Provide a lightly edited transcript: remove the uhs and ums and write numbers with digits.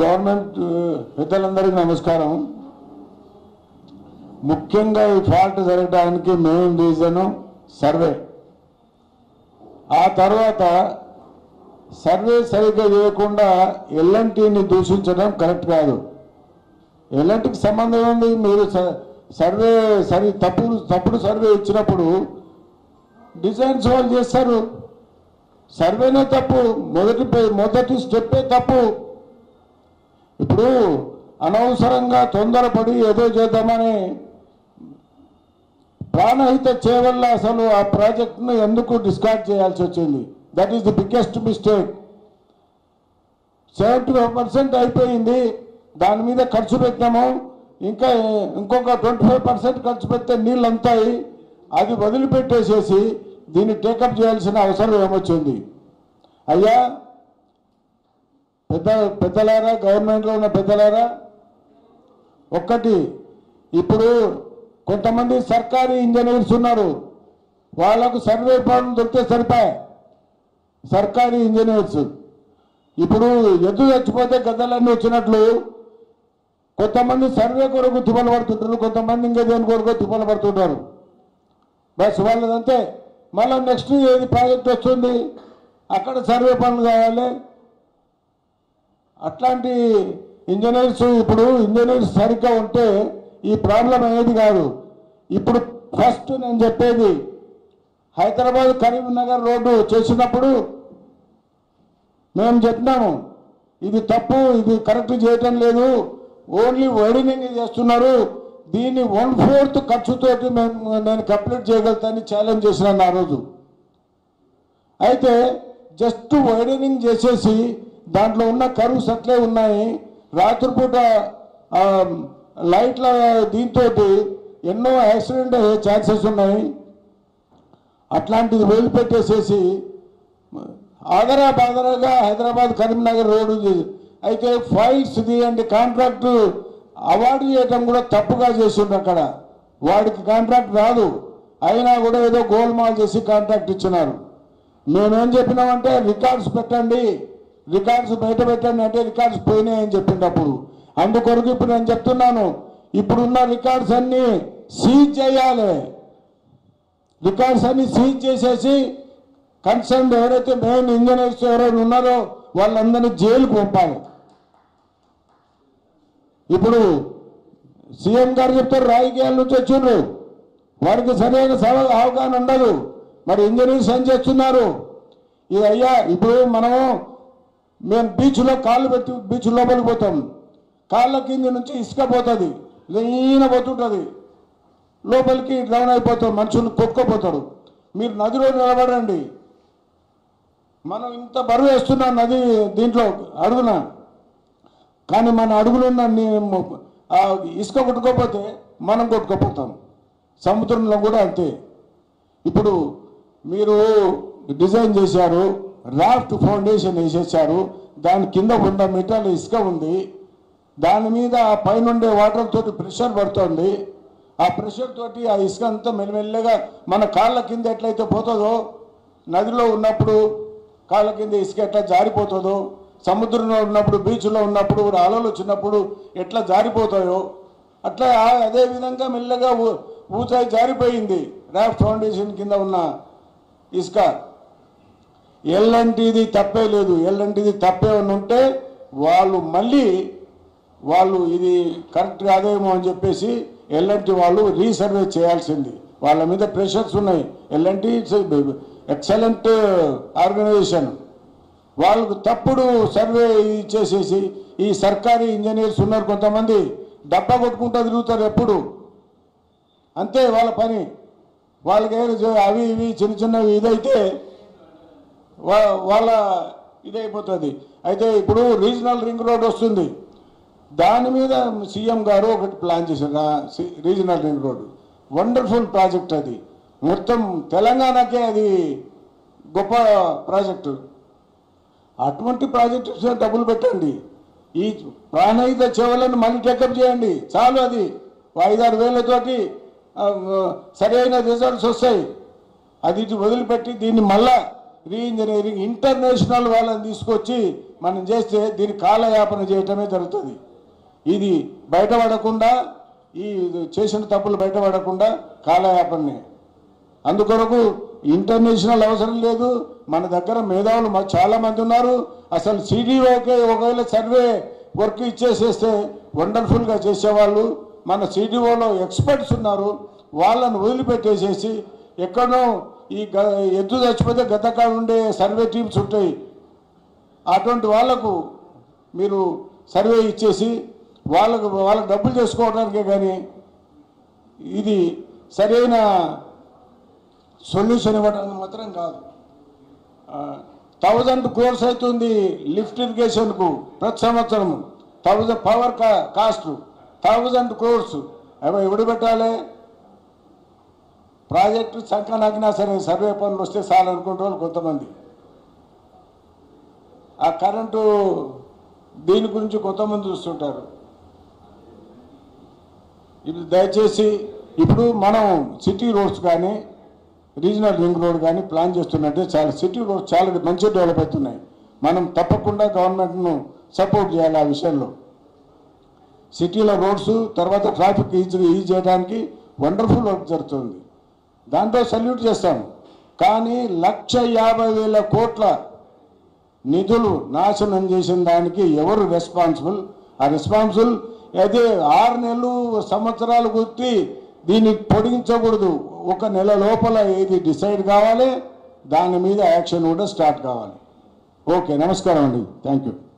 Government పెద్దలందరికీ నమస్కారం. ముఖ్యంగా ఈ ఫాల్ట్ జరగడానికి మెయిన్ రీజన్ సర్వే. ఆ తర్వాత సర్వే సరిగ్గా చేయకుండా ఎల్ఎన్టీని దూషించడం కరెక్ట్ కాదు. ఎల్ఎన్టీకి సంబంధం ఉంది. మీరు సర్వే తప్పుడు సర్వే ఇచ్చినప్పుడు డిజైన్స్ వాళ్ళు చేస్తారు. సర్వేనే తప్పు, మొదటి స్టెప్పే తప్పు. ఇప్పుడు అనవసరంగా తొందరపడి ఏదో చేద్దామని ప్రాణహిత చేయవల్ల అసలు ఆ ప్రాజెక్టును ఎందుకు డిస్కార్డ్ చేయాల్సి వచ్చింది? That is the biggest mistake. 75% అయిపోయింది, దాని మీద ఖర్చు పెట్టాము. ఇంకా ఇంకొక 25% ఖర్చు పెడితే నీళ్ళు అంతాయి. అది వదిలిపెట్టేసేసి దీన్ని టేకప్ చేయాల్సిన అవసరం ఏమొచ్చింది? అయ్యా పెద్దలారా, గవర్నమెంట్లో ఉన్న పెద్దలారా, ఒక్కటి ఇప్పుడు కొంతమంది సర్కారీ ఇంజనీర్స్ ఉన్నారు. వాళ్ళకు సర్వే పనులు దొరికితే సరిపోయా. సర్కారీ ఇంజనీర్స్ ఇప్పుడు ఎద్దు చచ్చిపోతే గద్దలన్నీ వచ్చినట్లు కొంతమంది సర్వే కొరకు తిప్పలు పడుతుంటారు, కొంతమంది ఇంకా దేని కొరకు తిప్పలు పడుతుంటారు. బస్ వాళ్ళదంతే. మళ్ళీ నెక్స్ట్ ఏది ప్రాజెక్ట్ వస్తుంది, అక్కడ సర్వే పనులు కావాలి. అట్లాంటి ఇంజనీర్స్ ఇప్పుడు ఇంజనీర్స్ సరిగ్గా ఉంటే ఈ ప్రాబ్లం అనేది కాదు. ఇప్పుడు ఫస్ట్ నేను చెప్పేది, హైదరాబాద్ కరీంనగర్ రోడ్డు చేసినప్పుడు మేము చెప్పినాము ఇది తప్పు, ఇది కరెక్ట్ చేయటం లేదు, ఓన్లీ వైడనింగ్ చేస్తున్నారు, దీన్ని 1/4 ఖర్చుతోటి నేను కంప్లీట్ చేయగలుగుతానని ఛాలెంజ్ చేసినాను ఆ రోజు. అయితే జస్ట్ వైడనింగ్ చేసేసి దాంట్లో ఉన్న కర్వ్స్ అట్లే ఉన్నాయి. రాత్రిపూట లైట్ల దీంతో ఎన్నో యాక్సిడెంట్ అయ్యే ఛాన్సెస్ ఉన్నాయి. అట్లాంటిది వదిలిపెట్టేసేసి ఆదరా బాదరాగా హైదరాబాద్ కరీంనగర్ రోడ్డు అయితే ఫైల్స్ తీయండి, కాంట్రాక్టు అవార్డు చేయటం కూడా తప్పుగా చేసిండ్రు. అక్కడ వాడికి కాంట్రాక్ట్ రాదు, అయినా కూడా ఏదో గోల్మాల్ చేసి కాంట్రాక్ట్ ఇచ్చినారు. మేమేం చెప్పినామంటే రికార్డ్స్ పెట్టండి, రికార్డ్స్ బయట పెట్టండి అంటే రికార్డ్స్ పోయినాయని చెప్పినప్పుడు అందుకొరకు ఇప్పుడు నేను చెప్తున్నాను, ఇప్పుడున్న రికార్డ్స్ అన్నీ సీజ్ చేయాలి. రికార్డ్స్ అన్ని సీజ్ చేసేసి కన్సర్న్ ఎవరైతే మెయిన్ ఇంజనీర్స్ ఎవరైనా ఉన్నారో వాళ్ళందరినీ జైలుకు పంపాలి. ఇప్పుడు సీఎం గారు చెప్తారు రాజకీయాల నుంచి వచ్చిండ్రు, వారికి సరైన అవగాహన ఉండదు, మరి ఇంజనీర్స్ ఏం చేస్తున్నారు ఇది? అయ్యా ఇప్పుడు మేము బీచ్లో కాళ్ళు పెట్టి బీచ్ లోపలికి పోతాం, కాళ్ళ కింద నుంచి ఇసుక పోతుంది, లీన పోతుంటుంది, లోపలికి డ్రౌన్ అయిపోతాం, మనుషులు కొట్టుకుపోతారు. మీరు నదిలో నిలబడండి, మనం ఇంత బరువు వేస్తున్నాం నది దీంట్లో అడుగున, కానీ మన అడుగులున్న ఇసుక కొట్టుకోపోతే మనం కొట్టుకోపోతాం. సముద్రంలో కూడా అంతే. ఇప్పుడు మీరు డిజైన్ చేశారు, రాఫ్ట్ ఫౌండేషన్ వేసేసారు, దాని కింద 100 మీటర్ల ఇసుక ఉంది, దాని మీద ఆ పైన ఉండే వాటర్ తోటి ప్రెషర్ పడుతుంది. ఆ ప్రెషర్ తోటి ఆ ఇసుక అంతా మెల్లమెల్లగా మన కాళ్ళ కింద ఎట్లయితే పోతుందో, నదిలో ఉన్నప్పుడు కాళ్ళ కింద ఇసుక ఎట్లా జారిపోతుందో, సముద్రంలో ఉన్నప్పుడు బీచ్లో ఉన్నప్పుడు అలలు వచ్చినప్పుడు ఎట్లా జారిపోతాయో అట్లా అదేవిధంగా మెల్లగా ఊచాయి జారిపోయింది రాఫ్ట్ ఫౌండేషన్ కింద ఉన్న ఇసుక. ఎల్ఎన్టీది తప్పే లేదు. ఎల్ఎన్టీది తప్పే ఉంటే వాళ్ళు మళ్ళీ ఇది కరెక్ట్ కాదేమో అని చెప్పేసి ఎల్ఎన్టీ వాళ్ళు రీసర్వే చేయాల్సింది. వాళ్ళ మీద ప్రెషర్స్ ఉన్నాయి. L N T excellent organisation. వాళ్ళకు తప్పుడు సర్వే ఇచ్చేసేసి ఈ సర్కారీ ఇంజనీర్స్ ఉన్నారు కొంతమంది డబ్బా కొట్టుకుంటూ తిరుగుతారు ఎప్పుడు, అంతే వాళ్ళ పని. వాళ్ళకి అవి ఇవి చిన్న చిన్నవి ఇదైతే వాళ్ళ ఇదైపోతుంది. అయితే ఇప్పుడు రీజనల్ రింగ్ రోడ్ వస్తుంది, దాని మీద సీఎం గారు ఒకటి ప్లాన్ చేశారు. Regional ring road wonderful project, అది మొత్తం తెలంగాణకే అది గొప్ప ప్రాజెక్టు. అటువంటి ప్రాజెక్టు డబ్బులు పెట్టండి, ఈ ప్రాణహిత సేవలను మళ్ళీ టేకప్ చేయండి, చాలు. అది 5-6 వేలతోటి సరైన రిజల్ట్స్ వస్తాయి. అది వదిలిపెట్టి దీన్ని మళ్ళా రీఇంజనీరింగ్ ఇంటర్నేషనల్ వాళ్ళని తీసుకొచ్చి మనం చేస్తే దీని కాలయాపన చేయటమే జరుగుతుంది. ఇది బయటపడకుండా ఈ చేసిన తప్పులు బయటపడకుండా కాలయాపనే. అందుకొరకు ఇంటర్నేషనల్ అవసరం లేదు, మన దగ్గర మేధావులు చాలా మంది ఉన్నారు. అసలు సిడిఓకే ఒకవేళ సర్వే వర్క్ ఇచ్చేసేస్తే వండర్ఫుల్గా చేసేవాళ్ళు మన సిడిఓలో ఎక్స్పర్ట్స్ ఉన్నారు. వాళ్ళను వదిలిపెట్టేసేసి ఎక్కడో ఈ ఎద్దు చచ్చిపోతే గతకాడ ఉండే సర్వే టీమ్స్ ఉంటాయి, అటువంటి వాళ్లకు మీరు సర్వే ఇచ్చేసి వాళ్ళకు డబ్బులు చేసుకోవడానికే కానీ ఇది సరైన సొల్యూషన్ ఇవ్వడానికి మాత్రం కాదు. 1000 crores అవుతుంది లిఫ్ట్ ఇరిగేషన్కు ప్రతి సంవత్సరం. 1000 పవర్ కాస్ట్ 1000 crores అవి ఎవడు పెట్టాలి? ప్రాజెక్టు సంకనాకినా సరే సర్వే పనులు వస్తే చాలా అనుకుంటే వాళ్ళు కొంతమంది ఆ కరెంటు దీని గురించి కొంతమంది చూస్తుంటారు. ఇప్పుడు దయచేసి ఇప్పుడు మనం సిటీ రోడ్స్ కానీ రీజనల్ రింగ్ రోడ్ కానీ ప్లాన్ చేస్తున్నట్టే చాలా సిటీ రోడ్స్ చాలా మంచి డెవలప్ అవుతున్నాయి. మనం తప్పకుండా గవర్నమెంట్ను సపోర్ట్ చేయాలి ఆ విషయంలో. సిటీలో రోడ్స్ తర్వాత ట్రాఫిక్ ఈజీ చేయడానికి వండర్ఫుల్ వర్క్ జరుగుతుంది, దాంతో సల్యూట్ చేస్తాము. కానీ 1,50,000 crore నిధులు నాశనం చేసిన దానికి ఎవరు రెస్పాన్సిబుల్? ఆ రెస్పాన్సిబుల్ అయితే 6 నెలలు సంవత్సరాలు గుర్తి దీన్ని పొడిగించకూడదు. 1 నెల లోపల ఏది డిసైడ్ కావాలి, దాని మీద యాక్షన్ కూడా స్టార్ట్ కావాలి. ఓకే, నమస్కారం అండి, థ్యాంక్ యూ.